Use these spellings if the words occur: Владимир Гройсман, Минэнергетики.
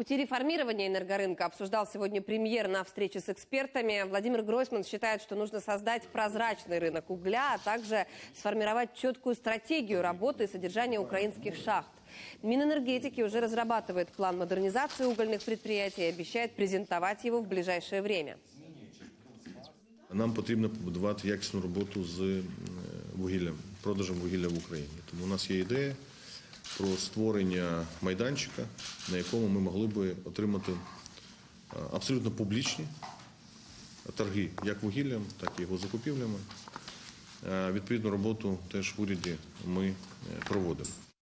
Пути реформирования энергорынка обсуждал сегодня премьер на встрече с экспертами. Владимир Гройсман считает, что нужно создать прозрачный рынок угля, а также сформировать четкую стратегию работы и содержания украинских шахт. Минэнергетики уже разрабатывает план модернизации угольных предприятий и обещает презентовать его в ближайшее время. Нам потрібно побудувати якісну роботу з вугіллям, продажем вугілля в Україні. Тому у нас є ідея про створення майданчика, на якому ми могли би отримати абсолютно публічні торги, як вугіллям, так і його закупівлями. Відповідну роботу теж в уряді ми проводимо.